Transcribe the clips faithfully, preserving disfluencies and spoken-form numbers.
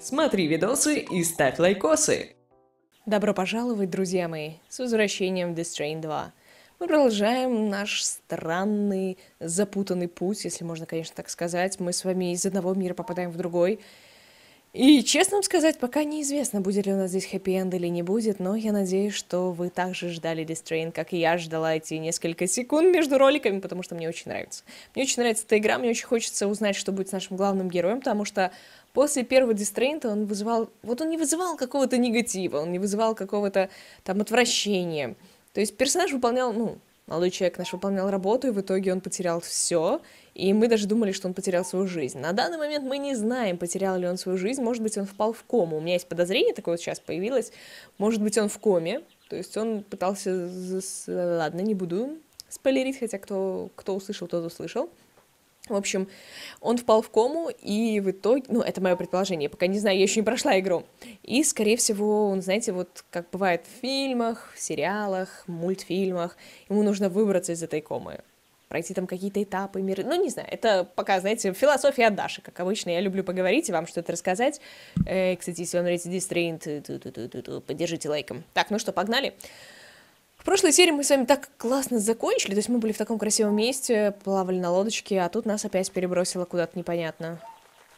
Смотри видосы и ставь лайкосы! Добро пожаловать, друзья мои, с возвращением в DISTRAINT два. Мы продолжаем наш странный, запутанный путь, если можно, конечно, так сказать. Мы с вами из одного мира попадаем в другой. И, честно вам сказать, пока неизвестно, будет ли у нас здесь хэппи-энд или не будет, но я надеюсь, что вы также ждали DISTRAINT, как и я ждала эти несколько секунд между роликами, потому что мне очень нравится. Мне очень нравится эта игра, мне очень хочется узнать, что будет с нашим главным героем, потому что после первого DISTRAINT он вызывал... Вот он не вызывал какого-то негатива, он не вызывал какого-то там отвращения. То есть персонаж выполнял... ну. Молодой человек наш выполнял работу, и в итоге он потерял все, и мы даже думали, что он потерял свою жизнь. На данный момент мы не знаем, потерял ли он свою жизнь, может быть, он впал в кому. У меня есть подозрение, такое вот сейчас появилось, может быть, он в коме, то есть он пытался... Ладно, не буду спойлерить, хотя кто, кто услышал, тот услышал. В общем, он впал в кому, и в итоге... Ну, это мое предположение, пока не знаю, я еще не прошла игру. И, скорее всего, он, знаете, вот как бывает в фильмах, в сериалах, мультфильмах, ему нужно выбраться из этой комы, пройти там какие-то этапы, миры... Ну, не знаю, это пока, знаете, философия от Даши, как обычно. Я люблю поговорить и вам что-то рассказать. Э, кстати, если вам нравится DISTRAINT, поддержите лайком. Так, ну что, погнали? В прошлой серии мы с вами так классно закончили, то есть мы были в таком красивом месте, плавали на лодочке, а тут нас опять перебросило куда-то непонятно.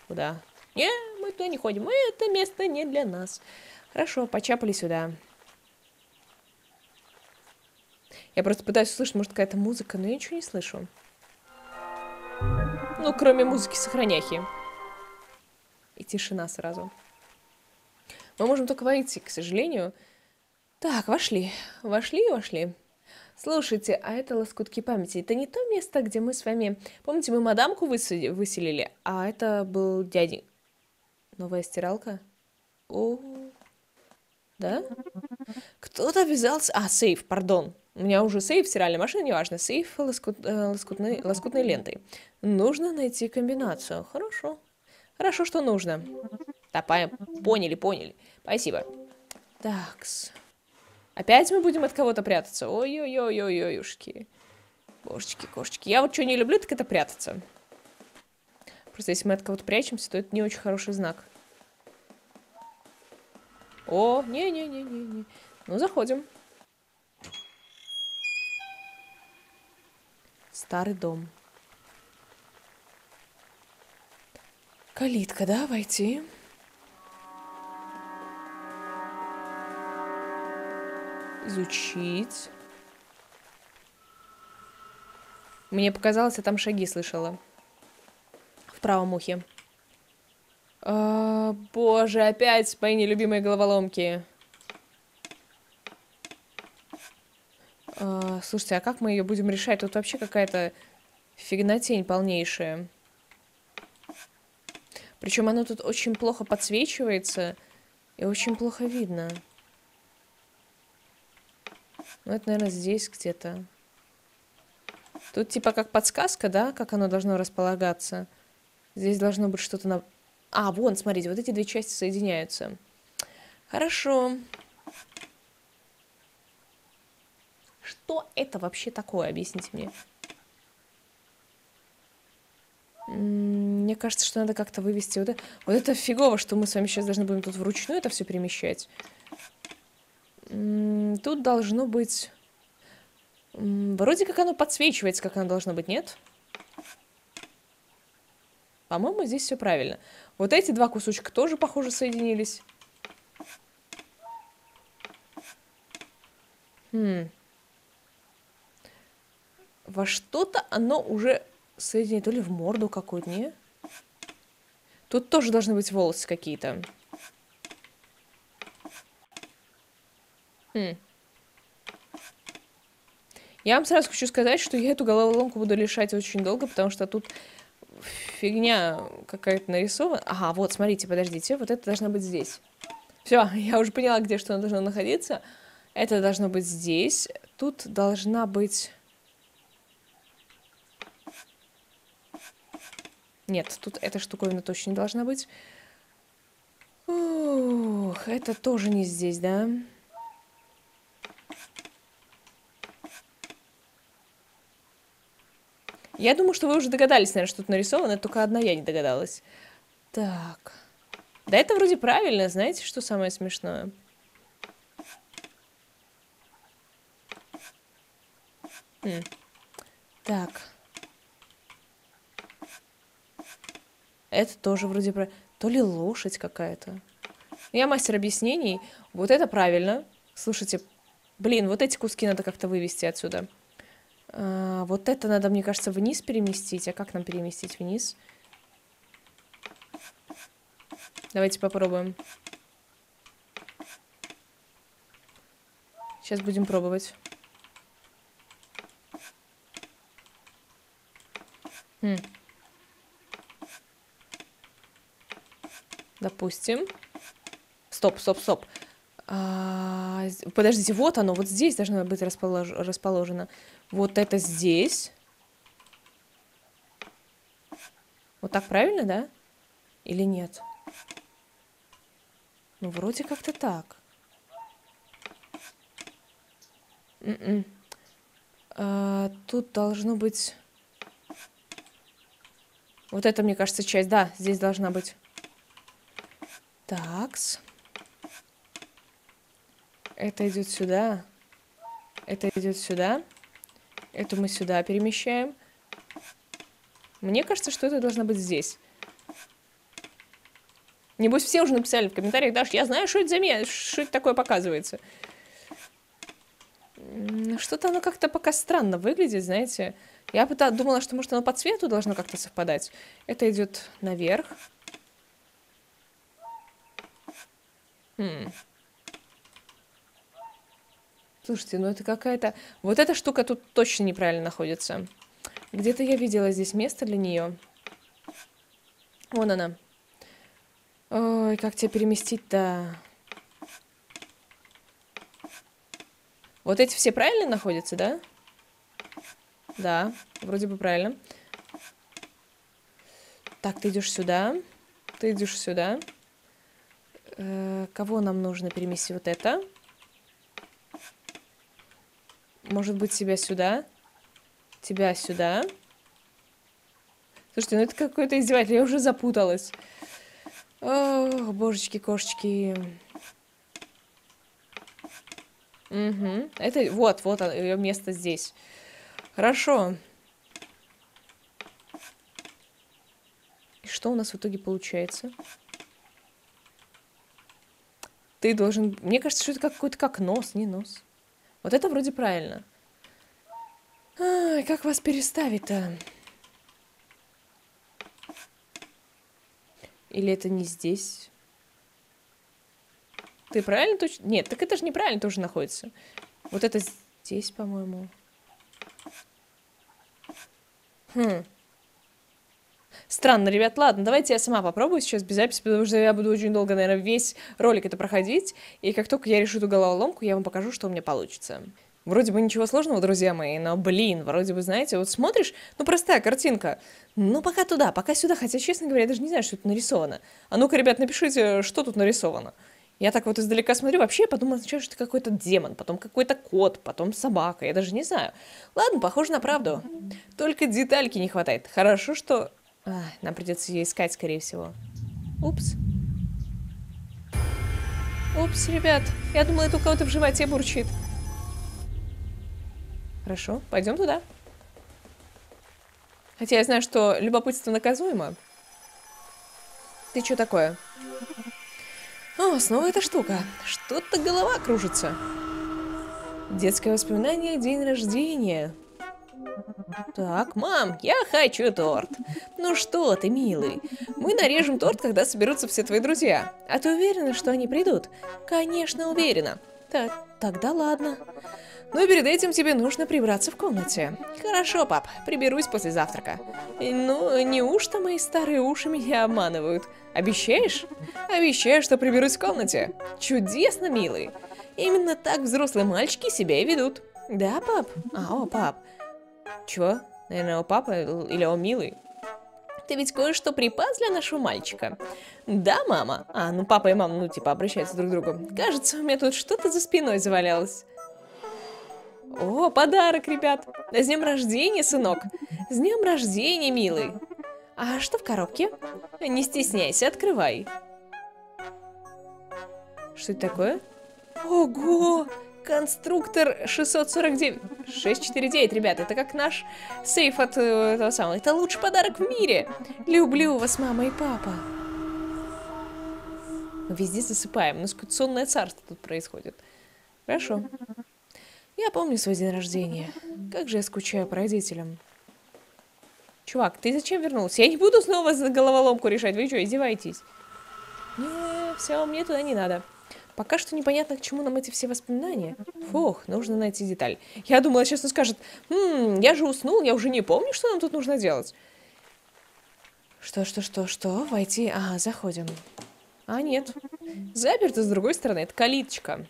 Куда? Не, мы туда не ходим, это место не для нас. Хорошо, почапали сюда. Я просто пытаюсь услышать, может, какая-то музыка, но я ничего не слышу. Ну, кроме музыки сохраняхи. И тишина сразу. Мы можем только войти, к сожалению. Так, вошли, вошли, вошли. Слушайте, а это лоскутки памяти. Это не то место, где мы с вами... Помните, мы мадамку выселили, а это был дядя... Новая стиралка? О, да? Кто-то вязался... А, сейф, пардон. У меня уже сейф, стиральная машина, неважно. Сейф лоскут... лоскутной... лоскутной лентой. Нужно найти комбинацию. Хорошо. Хорошо, что нужно. Да, поняли, поняли. Спасибо. Такс... Опять мы будем от кого-то прятаться? Ой-ой-ой-ой-ой-ушки. Божечки, кошечки. Я вот что не люблю, так это прятаться. Просто если мы от кого-то прячемся, то это не очень хороший знак. О, не-не-не-не-не. Ну, заходим. Старый дом. Калитка, да, войти? Изучить. Мне показалось, я там шаги слышала. В правом ухе. О, боже, опять мои нелюбимые головоломки. О, слушайте, а как мы ее будем решать? Тут вообще какая-то фигнотень полнейшая. Причем оно тут очень плохо подсвечивается и очень плохо видно. Ну, это, наверное, здесь где-то. Тут типа как подсказка, да? Как оно должно располагаться. Здесь должно быть что-то на... А, вон, смотрите, вот эти две части соединяются. Хорошо. Что это вообще такое? Объясните мне. Мне кажется, что надо как-то вывести вот это. Вот это фигово, что мы с вами сейчас должны будем тут вручную это все перемещать. Тут должно быть... Вроде как оно подсвечивается, как оно должно быть, нет? По-моему, здесь все правильно. Вот эти два кусочка тоже, похоже, соединились. Хм. Во что-то оно уже соединено. То ли в морду какую-то, не? Тут тоже должны быть волосы какие-то. Я вам сразу хочу сказать, что я эту головоломку буду лишать очень долго, потому что тут фигня какая-то нарисована. Ага, вот, смотрите, подождите, вот это должно быть здесь. Все, я уже поняла, где что оно должно находиться. Это должно быть здесь. Тут должна быть... Нет, тут эта штуковина точно не должна быть. Ух, это тоже не здесь, да? Я думаю, что вы уже догадались, наверное, что тут нарисовано, только одна я не догадалась. Так. Да это вроде правильно, знаете, что самое смешное? М. Так. Это тоже вроде правильно. То ли лошадь какая-то. Я мастер объяснений. Вот это правильно. Слушайте, блин, вот эти куски надо как-то вывести отсюда. А, вот это надо, мне кажется, вниз переместить. А как нам переместить вниз? Давайте попробуем. Сейчас будем пробовать. Хм. Допустим. Стоп, стоп, стоп. А, подождите, вот оно, вот здесь должно быть располож... расположено. Вот это здесь. Вот так правильно, да? Или нет? Ну, вроде как-то так. Mm-mm. А, тут должно быть... Вот это, мне кажется, часть, да, здесь должна быть. Такс. Это идет сюда. Это идет сюда. Это мы сюда перемещаем. Мне кажется, что это должно быть здесь. Небось, все уже написали в комментариях: Даш, я знаю, что это за меня, что это такое показывается. Что-то оно как-то пока странно выглядит, знаете. Я думала, что, может, оно по цвету должно как-то совпадать. Это идет наверх. Хм. Слушайте, ну это какая-то... Вот эта штука тут точно неправильно находится. Где-то я видела здесь место для нее. Вон она. Ой, как тебя переместить-то? Вот эти все правильно находятся, да? Да, вроде бы правильно. Так, ты идешь сюда. Ты идешь сюда. Э-э, кого нам нужно переместить? Вот это. Может быть, тебя сюда. Тебя сюда. Слушайте, ну это какое-то издеватель. Я уже запуталась. Ох, божечки, кошечки. Угу. Это вот, вот ее место здесь. Хорошо. И что у нас в итоге получается? Ты должен... Мне кажется, что это какой-то как нос, не нос. Вот это вроде правильно. Ай, как вас переставить-то? Или это не здесь? Ты правильно точно? Нет, так это же неправильно тоже находится. Вот это здесь, по-моему. Хм. Странно, ребят, ладно, давайте я сама попробую сейчас без записи, потому что я буду очень долго, наверное, весь ролик это проходить, и как только я решу эту головоломку, я вам покажу, что у меня получится. Вроде бы ничего сложного, друзья мои, но, блин, вроде бы, знаете, вот смотришь, ну, простая картинка, ну, пока туда, пока сюда, хотя, честно говоря, я даже не знаю, что тут нарисовано. А ну-ка, ребят, напишите, что тут нарисовано. Я так вот издалека смотрю, вообще я подумала сначала, что это какой-то демон, потом какой-то кот, потом собака, я даже не знаю. Ладно, похоже на правду, только детальки не хватает. Хорошо, что... Ах, нам придется ее искать, скорее всего. Упс. Упс, ребят, я думала, это у кого-то в животе бурчит. Хорошо, пойдем туда. Хотя я знаю, что любопытство наказуемо. Ты что такое? О, снова эта штука. Что-то голова кружится. Детское воспоминание, день рождения. Так, мам, я хочу торт. Ну что ты, милый? Мы нарежем торт, когда соберутся все твои друзья. А ты уверена, что они придут? Конечно, уверена. Так, тогда ладно. Но перед этим тебе нужно прибраться в комнате. Хорошо, пап, приберусь после завтрака. Ну, неужто мои старые уши меня обманывают? Обещаешь? Обещаю, что приберусь в комнате. Чудесно, милый. Именно так взрослые мальчики себя и ведут. Да, пап? А, о, пап. Чего? Наверное, о, папа или о, милый? Ты ведь кое-что припас для нашего мальчика. Да, мама? А, ну папа и мама, ну типа обращаются друг к другу. Кажется, у меня тут что-то за спиной завалялось. О, подарок, ребят! С днем рождения, сынок! С днем рождения, милый! А что в коробке? Не стесняйся, открывай. Что это такое? Ого! Конструктор шестьсот сорок девять. шестьсот сорок девять, ребята, это как наш сейф от э, того самого. Это лучший подарок в мире. Люблю вас, мама и папа. Мы везде засыпаем. У нас какое-то сонное царство тут происходит. Хорошо. Я помню свой день рождения. Как же я скучаю по родителям. Чувак, ты зачем вернулся? Я не буду снова за головоломку решать. Вы что, издеваетесь? Не, все, мне туда не надо. Пока что непонятно, к чему нам эти все воспоминания. Фух, нужно найти деталь. Я думала, сейчас он скажет, «М-м, я же уснул, я уже не помню, что нам тут нужно делать». Что, что, что, что? Войти? Ага, заходим. А, нет. Заперто с другой стороны. Это калиточка.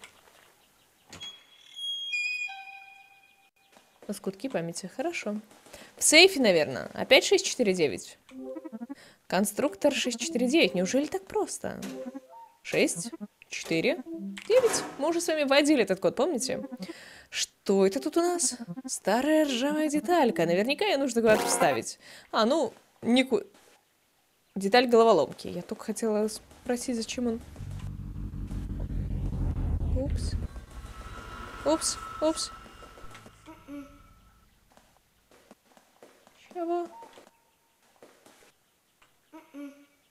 Лоскутки памяти. Хорошо. В сейфе, наверное. Опять шесть четыре девять. Конструктор шесть четыре девять. Неужели так просто? шесть четыре девять. Мы уже с вами вводили этот код, помните? Что это тут у нас? Старая ржавая деталька. Наверняка ее нужно куда-то вставить. А, ну, нику... деталь головоломки. Я только хотела спросить, зачем он... Упс. Упс, упс. Чего?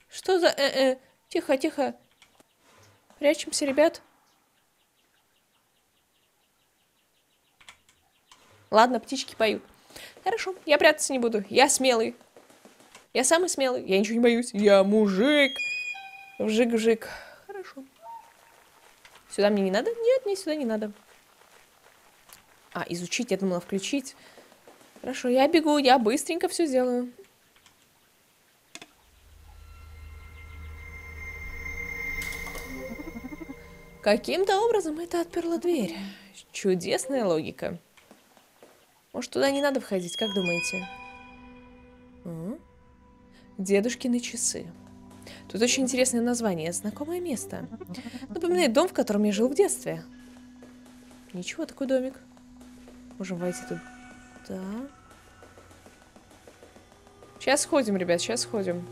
Что за... Э -э? Тихо, тихо. Прячемся, ребят. Ладно, птички поют. Хорошо, я прятаться не буду. Я смелый. Я самый смелый. Я ничего не боюсь. Я мужик. Вжик-вжик. Хорошо. Сюда мне не надо? Нет, мне сюда не надо. А, изучить, я думала, включить. Хорошо, я бегу, я быстренько все сделаю. Каким-то образом это отперло дверь. Чудесная логика. Может, туда не надо входить, как думаете? М-м? Дедушкины часы. Тут очень интересное название. Знакомое место. Напоминает дом, в котором я жил в детстве. Ничего, такой домик. Можем войти туда. Сейчас сходим, ребят, сейчас сходим.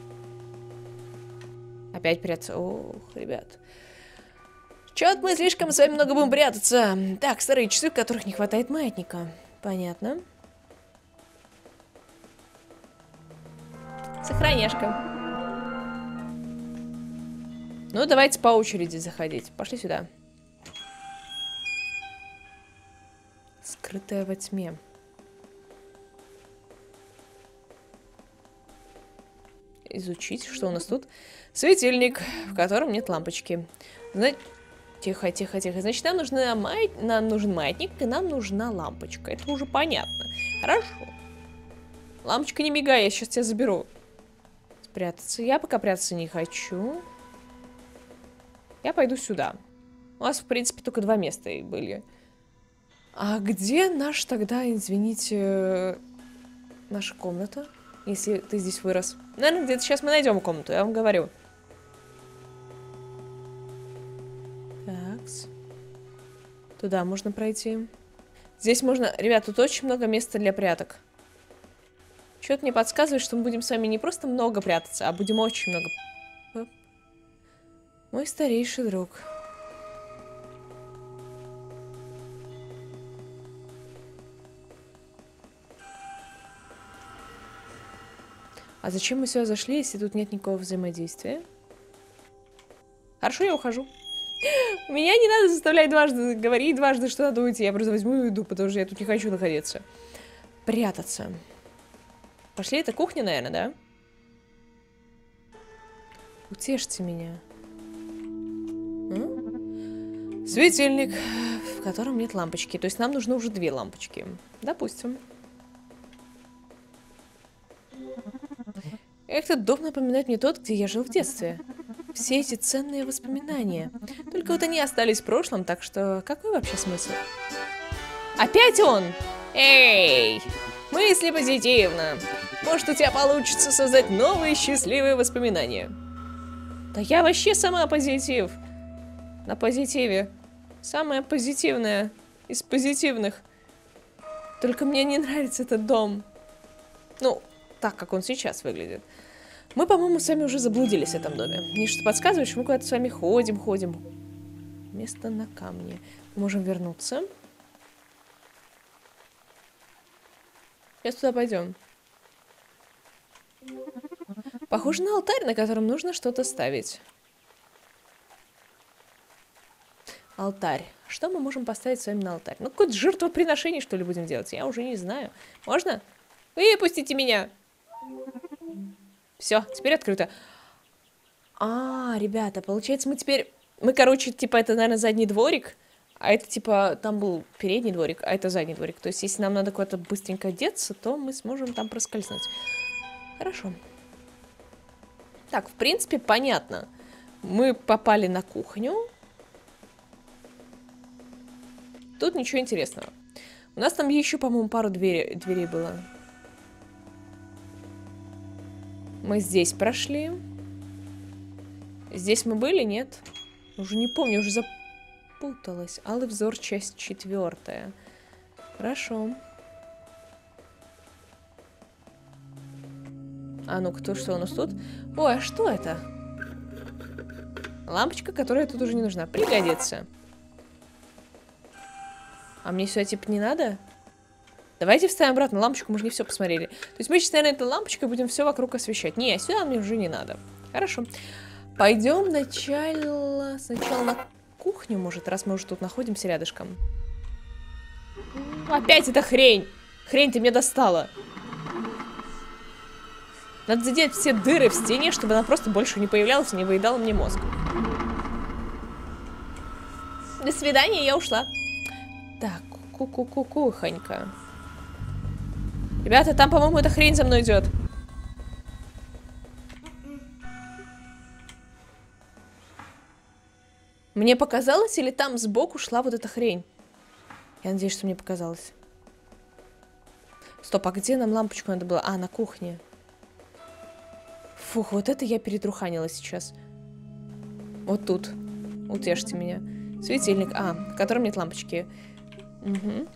Опять прятаться. Ох, ребят. Чё-то мы слишком с вами много будем прятаться. Так, старые часы, в которых не хватает маятника. Понятно. Сохраняшка. Ну, давайте по очереди заходить. Пошли сюда. Скрытая во тьме. Изучить, что у нас тут. Светильник, в котором нет лампочки. Значит... Тихо, тихо, тихо. Значит, нам, нужна май... нам нужен маятник, и нам нужна лампочка. Это уже понятно. Хорошо. Лампочка, не мигай, я сейчас тебя заберу. Спрятаться. Я пока прятаться не хочу. Я пойду сюда. У нас, в принципе, только два места и были. А где наш тогда, извините, наша комната? Если ты здесь вырос. Наверное, где-то сейчас мы найдем комнату, я вам говорю. Туда можно пройти. Здесь можно... Ребят, тут очень много места для пряток. Чё-то мне подсказывает, что мы будем с вами не просто много прятаться, а будем очень много... Мой старейший друг. А зачем мы сюда зашли, если тут нет никакого взаимодействия? Хорошо, я ухожу. Меня не надо заставлять дважды говорить, дважды что надо уйти. Я просто возьму и уйду, потому что я тут не хочу находиться. Прятаться. Пошли, это кухня, наверное, да? Утешьте меня. М? Светильник, в котором нет лампочки. То есть нам нужно уже две лампочки. Допустим. Этот дом напоминает мне тот, где я жил в детстве. Все эти ценные воспоминания. Только вот они остались в прошлом, так что какой вообще смысл? Опять он? Эй! Мысли позитивно. Может, у тебя получится создать новые счастливые воспоминания. Да я вообще сама позитив. На позитиве. Самое позитивное из позитивных. Только мне не нравится этот дом. Ну, так, как он сейчас выглядит. Мы, по-моему, с вами уже заблудились в этом доме. Мне что-то подсказывает, что мы куда-то с вами ходим, ходим. место на камне. Можем вернуться. Сейчас туда пойдем. Похоже на алтарь, на котором нужно что-то ставить. Алтарь. Что мы можем поставить с вами на алтарь? Ну, какое-то жертвоприношение, что ли, будем делать? Я уже не знаю. Можно? Выпустите меня! Все, теперь открыто. А, ребята, получается, мы теперь... Мы, короче, типа, это, наверное, задний дворик. А это, типа, там был передний дворик, а это задний дворик. То есть, если нам надо куда-то быстренько одеться, то мы сможем там проскользнуть. Хорошо. Так, в принципе, понятно. Мы попали на кухню. Тут ничего интересного. У нас там еще, по-моему, пару двери, дверей было. Мы здесь прошли. Здесь мы были, нет? Уже не помню, уже запуталась. Алый взор, часть четвертая. Хорошо. А ну-ка, то, что у нас тут? Ой, а что это? Лампочка, которая тут уже не нужна. Пригодится. А мне сюда, типа, не надо? Давайте вставим обратно лампочку, мы же не все посмотрели. То есть мы сейчас, наверное, этой лампочкой будем все вокруг освещать. Не, сюда мне уже не надо. Хорошо. Пойдем начало... сначала на кухню, может, раз мы уже тут находимся рядышком. Опять эта хрень! Хрень, ты меня достала! Надо заделать все дыры в стене, чтобы она просто больше не появлялась и не выедала мне мозг. До свидания, я ушла. Так, ку-ку-ку-кухонька. Ребята, там, по-моему, эта хрень за мной идет. Мне показалось, или там сбоку шла вот эта хрень? Я надеюсь, что мне показалось. Стоп, а где нам лампочку надо было? А, на кухне. Фух, вот это я перетруханила сейчас. Вот тут. Утешьте меня. Светильник. А, в котором нет лампочки. Угу.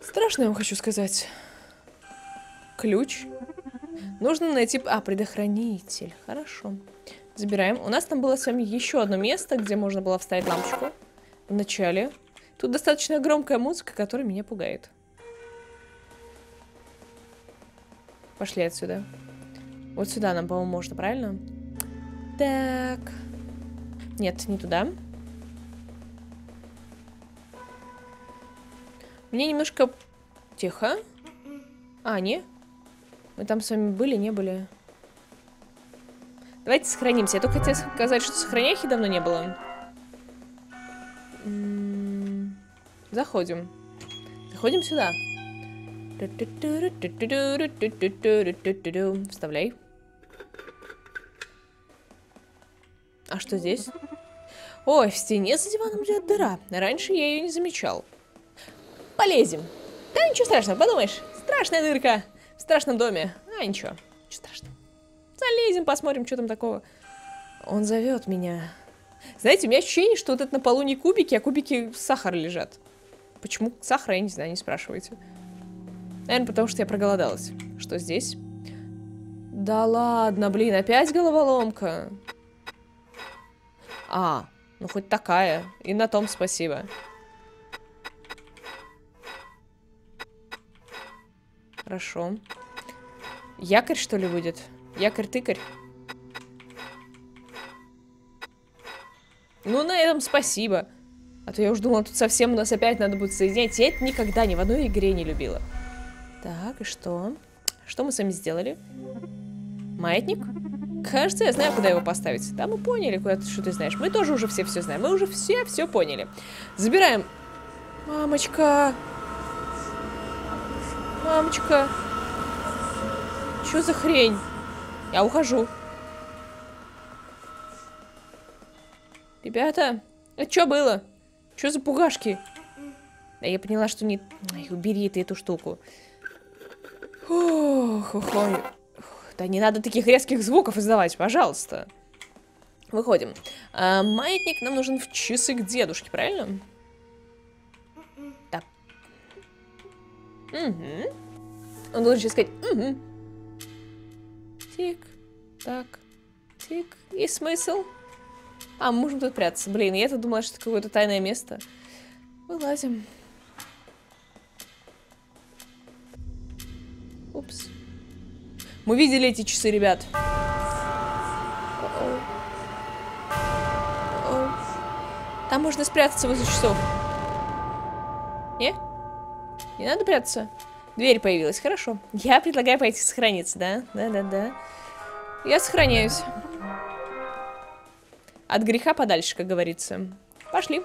Страшно, я вам хочу сказать. Ключ. Нужно найти... А, предохранитель. Хорошо. Забираем. У нас там было с вами еще одно место, где можно было вставить лампочку. Вначале. Тут достаточно громкая музыка, которая меня пугает. Пошли отсюда. Вот сюда нам, по-моему, можно, правильно? Так. Нет, не туда. Мне немножко... Тихо. А, не? Мы там с вами были, не были? Давайте сохранимся. Я только хотела сказать, что сохраняхи давно не было. Заходим. Заходим сюда. Вставляй. А что здесь? Ой, в стене за диваном идет дыра. Раньше я ее не замечал. Полезем. Да ничего страшного, подумаешь. Страшная дырка в страшном доме. А ничего, ничего страшного. Залезем, посмотрим, что там такого. Он зовет меня. Знаете, у меня ощущение, что вот это на полу не кубики, а кубики сахара лежат. Почему сахара, я не знаю, не спрашивайте. Наверное, потому что я проголодалась. Что здесь? Да ладно, блин, опять головоломка. А, ну хоть такая. И на том спасибо. Хорошо. Якорь, что ли, будет? Якорь-тыкарь. Ну, на этом спасибо. А то я уже думала, тут совсем у нас опять надо будет соединять. Я это никогда ни в одной игре не любила. Так, и что? Что мы с вами сделали? Маятник? Кажется, я знаю, куда его поставить. Да, мы поняли, куда ты, что ты знаешь. Мы тоже уже все все знаем. Мы уже все все поняли. Забираем. Мамочка. Мамочка. Что за хрень? Я ухожу. Ребята, это что было? Что за пугашки? Да я поняла, что не... Ой, убери ты эту штуку. Ох, ох, ох. Да не надо таких резких звуков издавать, пожалуйста. Выходим. А, маятник нам нужен в часы к дедушке, правильно? Да. Угу. Он должен сейчас сказать... Угу. Тик, так, тик. И смысл? А, мы можем тут прятаться. Блин, я-то думала, что это какое-то тайное место. Вылазим. Упс. Мы видели эти часы, ребят. Там можно спрятаться возле часов. Не? Не надо прятаться? Дверь появилась, хорошо. Я предлагаю пойти сохраниться, да? Да-да-да. Я сохраняюсь. От греха подальше, как говорится. Пошли.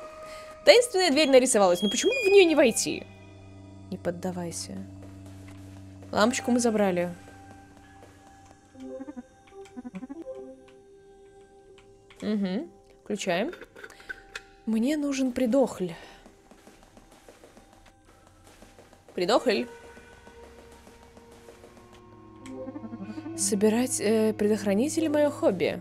Таинственная дверь нарисовалась. Но почему в нее не войти? Не поддавайся. Лампочку мы забрали. Угу. Включаем. Мне нужен придохль. Придохль. Собирать э, предохранители — мое хобби.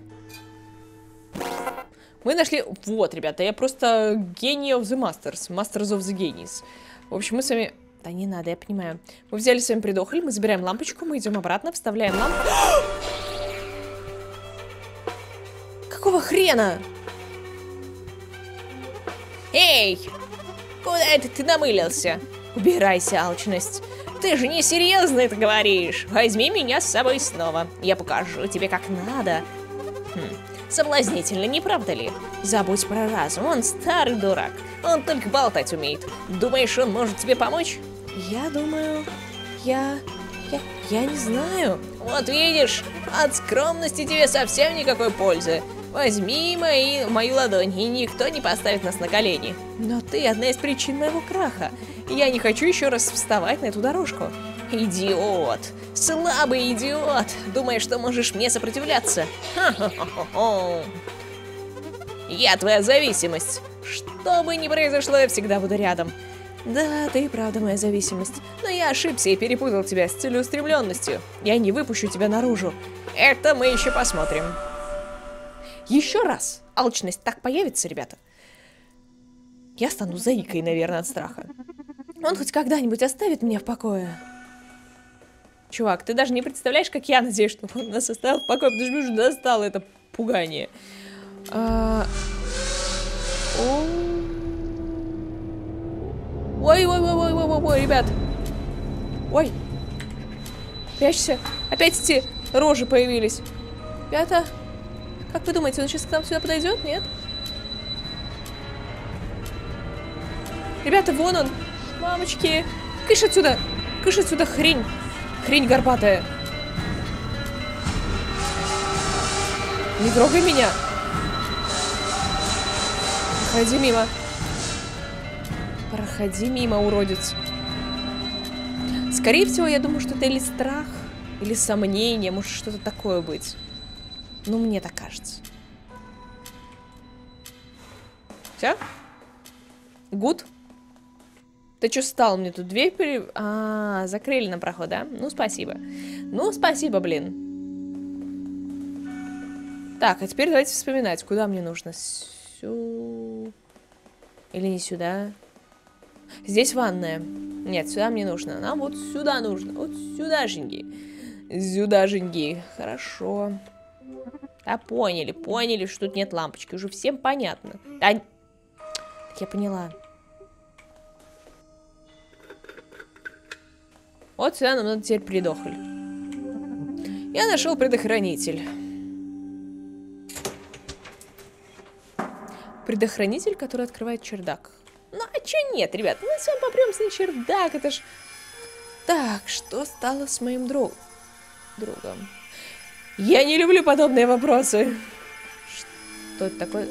Мы нашли... Вот, ребята, я просто гений of the masters. Masters of the genies. В общем, мы с вами... Да не надо, я понимаю. Мы взяли с вами придохль, мы забираем лампочку, мы идем обратно, вставляем лампу. Какого хрена? Эй! Куда это ты намылился? Убирайся, алчность. Ты же не серьезно это говоришь. Возьми меня с собой снова. Я покажу тебе, как надо. Хм. Соблазнительно, не правда ли? Забудь про разум, он старый дурак. Он только болтать умеет. Думаешь, он может тебе помочь? Я думаю... Я... Я... Я не знаю. Вот видишь, от скромности тебе совсем никакой пользы. Возьми мои, мою ладонь, и никто не поставит нас на колени. Но ты одна из причин моего краха. Я не хочу еще раз вставать на эту дорожку. Идиот. Слабый идиот. Думаешь, что можешь мне сопротивляться? Ха-ха-ха-ха-ха. Я твоя зависимость. Что бы ни произошло, я всегда буду рядом. Да, ты и правда моя зависимость. Но я ошибся и перепутал тебя с целеустремленностью. Я не выпущу тебя наружу. Это мы еще посмотрим. Еще раз алчность так появится, ребята. Я стану заикой, наверное, от страха. Он хоть когда-нибудь оставит меня в покое? Чувак, ты даже не представляешь, как я надеюсь, чтобы он нас оставил в покое, потому что мне уже достало это пугание. А... Ой-ой-ой-ой-ой-ой-ой, ребят. Ой. Прячься. Опять эти рожи появились. Ребята... Как вы думаете, он сейчас к нам сюда подойдет? Нет? Ребята, вон он! Мамочки! Кыш отсюда! Кыш отсюда, хрень! Хрень горбатая! Не трогай меня! Проходи мимо! Проходи мимо, уродец! Скорее всего, я думаю, что это или страх, или сомнение, может что-то такое быть. Ну, мне так кажется. Все? Гуд? Ты что встал? Мне тут дверь пере... А, закрыли на проход, да? Ну, спасибо. Ну, спасибо, блин. Так, а теперь давайте вспоминать, куда мне нужно. Сю... Или не сюда? Здесь ванная. Нет, сюда мне нужно. Нам вот сюда нужно. Вот сюдашеньки. Сюдашеньки. Хорошо. Да, поняли, поняли, что тут нет лампочки. Уже всем понятно. Да... Так я поняла. Вот сюда нам надо теперь придохль. Я нашел предохранитель. Предохранитель, который открывает чердак. Ну, а че нет, ребят? Мы с вами попремся на чердак, это ж... Так, что стало с моим друг... другом? Я не люблю подобные вопросы. Что это такое?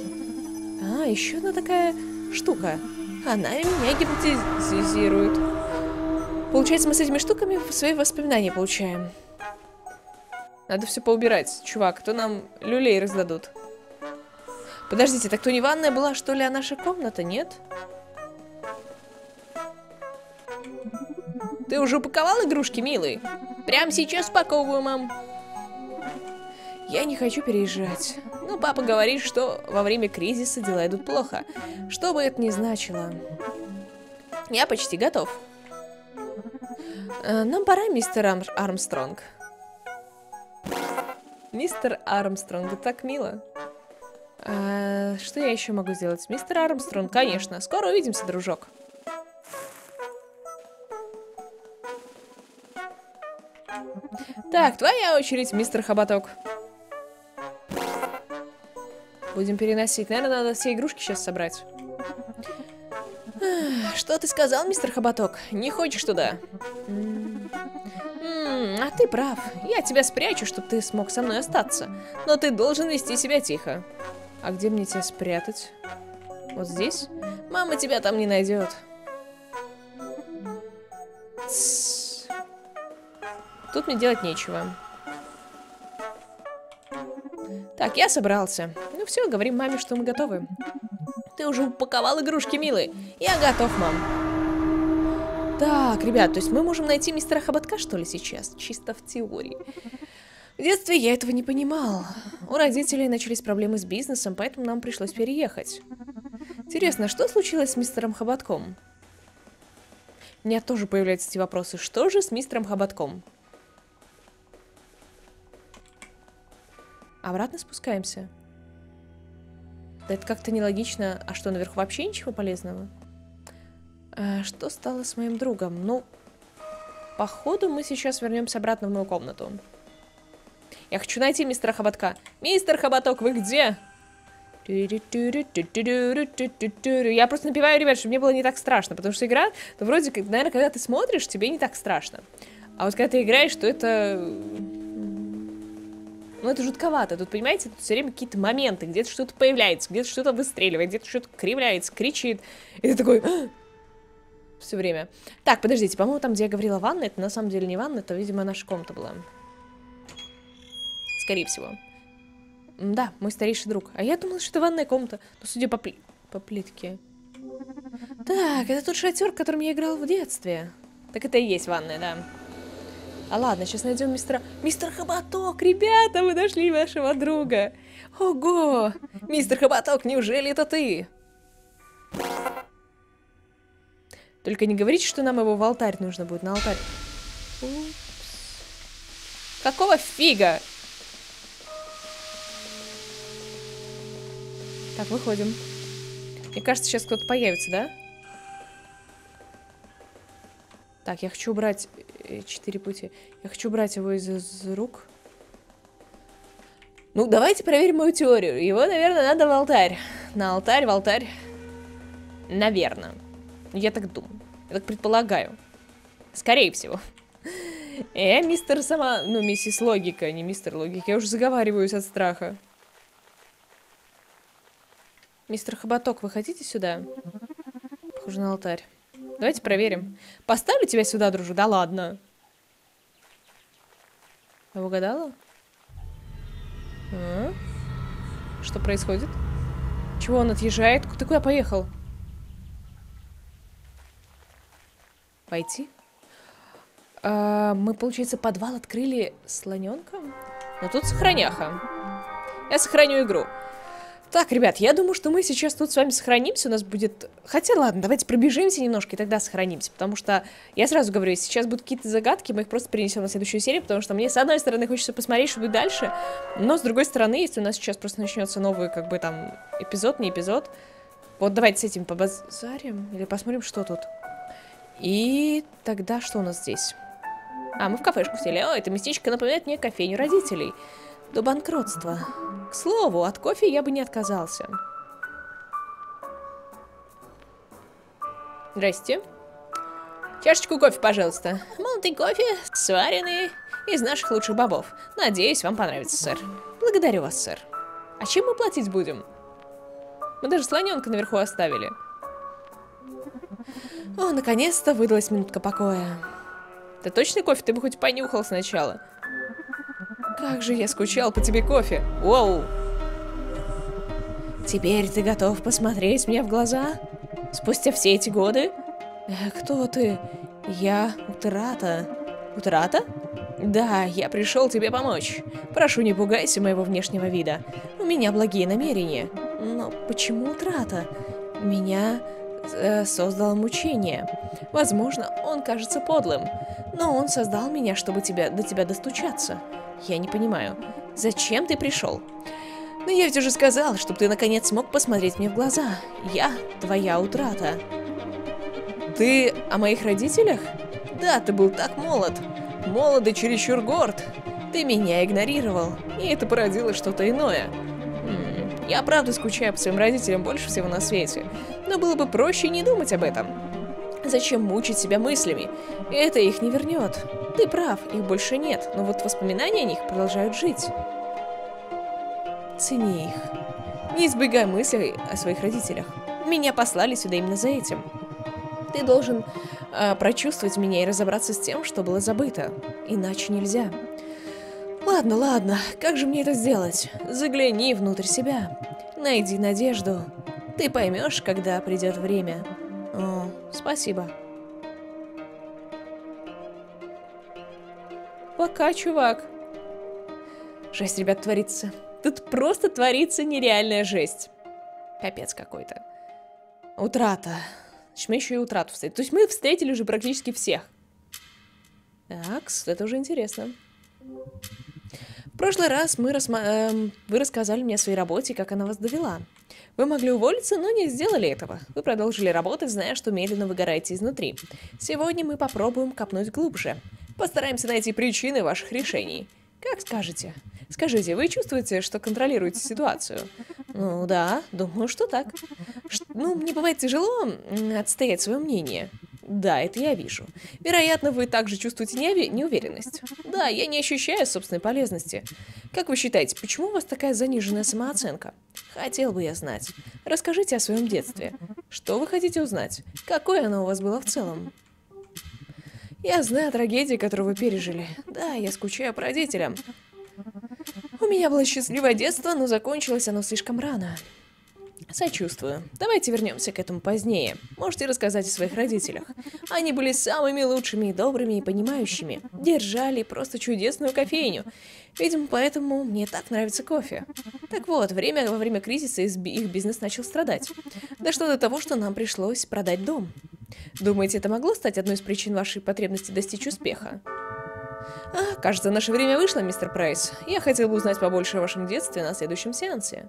А, еще одна такая штука. Она меня гипнотизирует. Получается, мы с этими штуками свои воспоминания получаем. Надо все поубирать, чувак, а то нам люлей раздадут. Подождите, так то не ванная была, что ли, а наша комната, нет? Ты уже упаковал игрушки, милый? Прямо сейчас упаковываю, мам. Я не хочу переезжать. Но папа говорит, что во время кризиса дела идут плохо. Что бы это ни значило. Я почти готов. Нам пора, мистер Армстронг. Мистер Армстронг, это так мило. А, А, что я еще могу сделать? Мистер Армстронг, конечно. Скоро увидимся, дружок. Так, твоя очередь, мистер Хоботок. Будем переносить. Наверное, надо все игрушки сейчас собрать. Что ты сказал, мистер Хоботок? Не хочешь туда? А ты прав. Я тебя спрячу, чтобы ты смог со мной остаться. Но ты должен вести себя тихо. А где мне тебя спрятать? Вот здесь? Мама тебя там не найдет. Тссс. Тут мне делать нечего. Так, я собрался. Ну все, говорим маме, что мы готовы. Ты уже упаковал игрушки, милый. Я готов, мам. Так, ребят, то есть мы можем найти мистера Хоботка, что ли, сейчас? Чисто в теории. В детстве я этого не понимал. У родителей начались проблемы с бизнесом, поэтому нам пришлось переехать. Интересно, что случилось с мистером Хоботком? У меня тоже появляются эти вопросы. Что же с мистером Хоботком? Обратно спускаемся. Да это как-то нелогично. А что, наверху вообще ничего полезного? Что стало с моим другом? Ну, походу мы сейчас вернемся обратно в мою комнату. Я хочу найти мистера Хоботка. Мистер Хоботок, вы где? Я просто напеваю, ребят, чтобы мне было не так страшно. Потому что игра, ну, вроде как, наверное, когда ты смотришь, тебе не так страшно. А вот когда ты играешь, то это... Ну, это жутковато. Тут, понимаете, тут все время какие-то моменты. Где-то что-то появляется, где-то что-то выстреливает, где-то что-то кривляется, кричит. И ты такой... Все время. Так, подождите, по-моему, там, где я говорила ванна, это на самом деле не ванна, это, видимо, наша комната была. Скорее всего. Да, мой старейший друг. А я думала, что это ванная комната. Но судя по, пли... по плитке. Так, это тот шатер, которым я играл в детстве. Так это и есть ванная, да. А ладно, сейчас найдем мистера... Мистер Хоботок, ребята, мы нашли вашего друга. Ого! Мистер Хоботок, неужели это ты? Только не говорите, что нам его в алтарь нужно будет, на алтарь. Упс. Какого фига? Так, выходим. Мне кажется, сейчас кто-то появится, да? Так, я хочу убрать... Четыре пути. Я хочу убрать его из, из рук. Ну, давайте проверим мою теорию. Его, наверное, надо в алтарь. На алтарь, в алтарь. Наверное. Я так думаю. Я так предполагаю. Скорее всего. Э, мистер сама... Ну, миссис Логика, не мистер Логика. Я уже заговариваюсь от страха. Мистер Хоботок, вы хотите сюда? Похоже на алтарь. Давайте проверим. Поставлю тебя сюда, дружу? Да ладно. Я угадала? А? Что происходит? Чего он отъезжает? Ты куда поехал? Пойти? А, мы, получается, подвал открыли слоненком. Но тут сохраняха. Я сохраню игру. Так, ребят, я думаю, что мы сейчас тут с вами сохранимся. У нас будет... Хотя, ладно, давайте пробежимся немножко и тогда сохранимся. Потому что, я сразу говорю, сейчас будут какие-то загадки. Мы их просто перенесем на следующую серию. Потому что мне, с одной стороны, хочется посмотреть, что будет дальше. Но, с другой стороны, если у нас сейчас просто начнется новый, как бы, там, эпизод, не эпизод. Вот давайте с этим побазарим. Или посмотрим, что тут. И тогда что у нас здесь? А, мы в кафешку сели. О, это местечко напоминает мне кофейню родителей. До банкротства. К слову, от кофе я бы не отказался. Здрасте. Чашечку кофе, пожалуйста. Молотый кофе, сваренный, из наших лучших бобов. Надеюсь, вам понравится, сэр. Благодарю вас, сэр. А чем мы платить будем? Мы даже слоненка наверху оставили. О, наконец-то выдалась минутка покоя. Да точно кофе? Ты бы хоть понюхал сначала. Как же я скучал по тебе, кофе. Воу. Теперь ты готов посмотреть мне в глаза? Спустя все эти годы? Кто ты? Я Утрата. Утрата? Да, я пришел тебе помочь. Прошу, не пугайся моего внешнего вида. У меня благие намерения. Но почему Утрата? Меня... создал мучение. Возможно, он кажется подлым, но он создал меня, чтобы тебя, до тебя достучаться. Я не понимаю, зачем ты пришел? Но я ведь уже сказал, чтобы ты наконец смог посмотреть мне в глаза. Я твоя утрата. Ты о моих родителях? Да, ты был так молод. Молод и чересчур горд. Ты меня игнорировал, и это породило что-то иное. Я правда скучаю по своим родителям больше всего на свете, но было бы проще не думать об этом. Зачем мучить себя мыслями? Это их не вернет. Ты прав, их больше нет, но вот воспоминания о них продолжают жить. Цени их. Не избегай мыслей о своих родителях. Меня послали сюда именно за этим. Ты должен э, прочувствовать меня и разобраться с тем, что было забыто. Иначе нельзя. Ладно, ладно, как же мне это сделать? Загляни внутрь себя. Найди надежду. Ты поймешь, когда придет время. О, спасибо. Пока, чувак. Жесть, ребят, творится. Тут просто творится нереальная жесть. Капец какой-то. Утрата. Значит, мы еще и утрату встретили. То есть мы встретили уже практически всех. Так, это уже интересно. В прошлый раз мы расма... э, вы рассказали мне о своей работе, как она вас довела. Вы могли уволиться, но не сделали этого. Вы продолжили работать, зная, что медленно выгораете изнутри. Сегодня мы попробуем копнуть глубже. Постараемся найти причины ваших решений. Как скажете? Скажите, вы чувствуете, что контролируете ситуацию? Ну да, думаю, что так. Ш... Ну, мне бывает тяжело отстоять свое мнение. Да, это я вижу. Вероятно, вы также чувствуете неуверенность. Да, я не ощущаю собственной полезности. Как вы считаете, почему у вас такая заниженная самооценка? Хотел бы я знать. Расскажите о своем детстве. Что вы хотите узнать? Какое оно у вас было в целом? Я знаю трагедии, которую вы пережили. Да, я скучаю по родителям. У меня было счастливое детство, но закончилось оно слишком рано. Сочувствую. Давайте вернемся к этому позднее. Можете рассказать о своих родителях. Они были самыми лучшими, и добрыми и понимающими. Держали просто чудесную кофейню. Видимо, поэтому мне так нравится кофе. Так вот, время, во время кризиса их бизнес начал страдать. Дошло до того, что нам пришлось продать дом. Думаете, это могло стать одной из причин вашей потребности достичь успеха? А, кажется, наше время вышло, мистер Прайс. Я хотел бы узнать побольше о вашем детстве на следующем сеансе.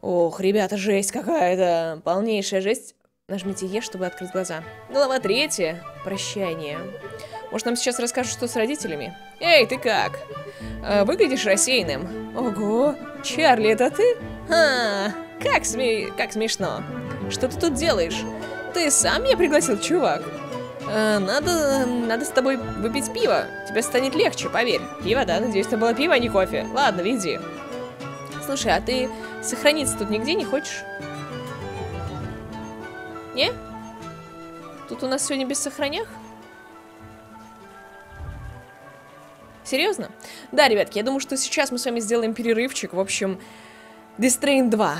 Ох, ребята, жесть какая-то. Полнейшая жесть. Нажмите Е, чтобы открыть глаза. Глава третья. Прощание. Может, нам сейчас расскажут, что с родителями? Эй, ты как? Выглядишь рассеянным. Ого, Чарли, это ты? Ха, как, сме... как смешно. Что ты тут делаешь? Ты сам меня пригласил, чувак? Надо, надо с тобой выпить пиво. Тебе станет легче, поверь. Пиво, да, надеюсь, это было пиво, а не кофе. Ладно, веди. Слушай, а ты сохраниться тут нигде не хочешь? Не? Тут у нас сегодня без сохранях? Серьезно? Да, ребятки, я думаю, что сейчас мы с вами сделаем перерывчик. В общем, дистрейнт два.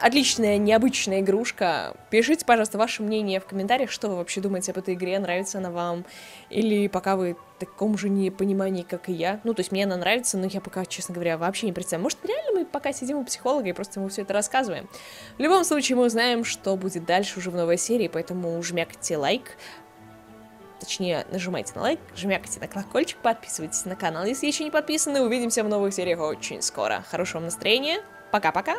Отличная, необычная игрушка. Пишите, пожалуйста, ваше мнение в комментариях, что вы вообще думаете об этой игре, нравится она вам, или пока вы в таком же непонимании, как и я. Ну, то есть мне она нравится, но я пока, честно говоря, вообще не представляю. Может, реально мы пока сидим у психолога и просто ему все это рассказываем. В любом случае, мы узнаем, что будет дальше уже в новой серии, поэтому жмякайте лайк. Точнее, нажимайте на лайк, жмякайте на колокольчик, подписывайтесь на канал, если еще не подписаны. Увидимся в новых сериях очень скоро. Хорошего вам настроения. Пока-пока.